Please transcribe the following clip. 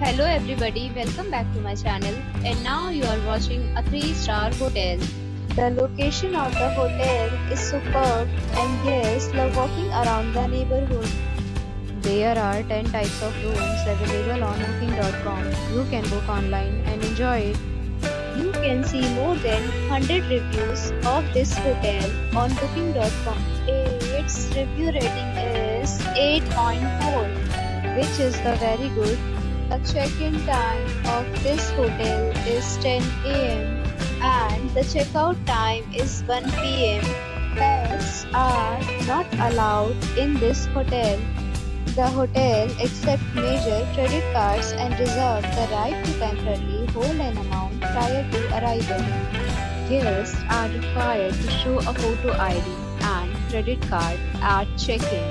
Hello everybody, welcome back to my channel, and now you are watching a 3-star hotel. The location of the hotel is superb and guests love walking around the neighborhood. There are 10 types of rooms available on booking.com. You can book online and enjoy it. You can see more than 100 reviews of this hotel on booking.com. Its review rating is 8.4, which is the very good. The check-in time of this hotel is 10 a.m. and the check-out time is 1 p.m. Pets are not allowed in this hotel. The hotel accepts major credit cards and reserves the right to temporarily hold an amount prior to arrival. Guests are required to show a photo ID and credit card at check-in.